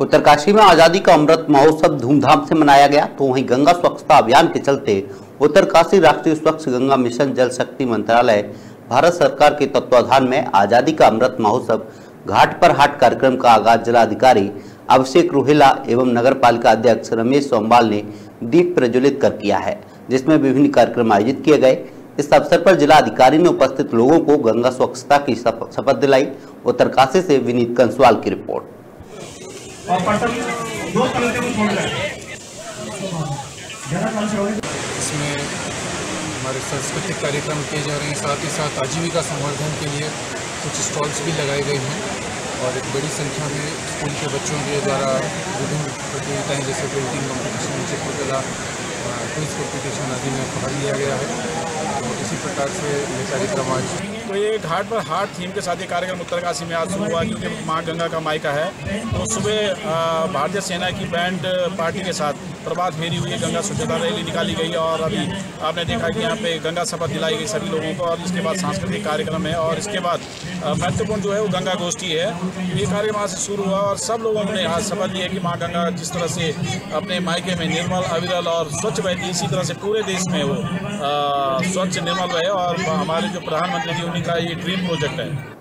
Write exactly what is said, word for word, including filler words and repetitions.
उत्तरकाशी में आजादी का अमृत महोत्सव धूमधाम से मनाया गया, तो वहीं गंगा स्वच्छता अभियान के चलते उत्तरकाशी राष्ट्रीय स्वच्छ गंगा मिशन जल शक्ति मंत्रालय भारत सरकार के तत्वाधान में आजादी का अमृत महोत्सव घाट पर हाट कार्यक्रम का आगाज जिलाधिकारी अभिषेक रूहेला एवं नगर पालिका अध्यक्ष रमेश सोमवाल ने दीप प्रज्वलित कर किया है, जिसमें विभिन्न कार्यक्रम आयोजित किए गए। इस अवसर पर जिलाधिकारी ने उपस्थित लोगों को गंगा स्वच्छता की शपथ दिलाई। उत्तरकाशी से विनीत कंसवाल की रिपोर्ट। इसमें हमारे सांस्कृतिक कार्यक्रम किए जा रहे हैं, साथ ही साथ आजीविका संवर्धन के लिए कुछ स्टॉल्स भी लगाए गए हैं और एक बड़ी संख्या में स्कूल के बच्चों के द्वारा विभिन्न प्रतियोगिताएँ जैसे पेंटिंग कॉम्पिटिशन, चित्र कला, क्विज कॉम्पिटिशन आदि में भाग लिया गया है। इसी प्रकार से ये कार्यक्रम आज तो ये घाट पर हाट थीम के साथ ये कार्यक्रम उत्तरकाशी में आज शुरू हुआ, क्योंकि माँ गंगा का मायका है। तो सुबह भारतीय सेना की बैंड पार्टी के साथ प्रभात फेरी हुई, गंगा स्वच्छता रैली निकाली गई और अभी आपने देखा कि यहाँ पे गंगा शपथ दिलाई गई सभी लोगों को और इसके बाद सांस्कृतिक कार्यक्रम है और इसके बाद महत्वपूर्ण जो है वो गंगा गोष्ठी है। ये कार्यक्रम आज से शुरू हुआ और सब लोगों ने आज शपथ ली है कि माँ गंगा जिस तरह से अपने मायके में निर्मल, अविरल और स्वच्छ बहती, इसी तरह से पूरे देश में वो स्वच्छ निर्मल रहे और हमारे जो प्रधानमंत्री जी उन्हीं का ये ड्रीम प्रोजेक्ट है।